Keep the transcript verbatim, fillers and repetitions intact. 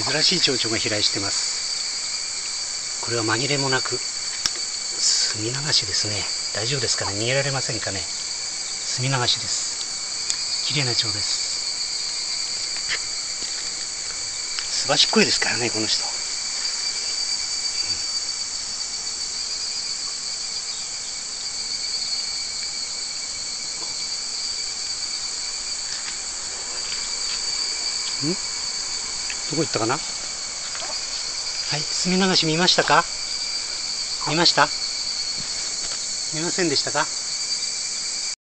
珍しい蝶々が飛来してます。これは紛れもなく墨流しですね。大丈夫ですかね、逃げられませんかね。墨流しです。綺麗な蝶です。すばしっこいですからね、この人。ん？どこ行ったかな。はい、墨流し見ましたか。見ました。見ませんでしたか。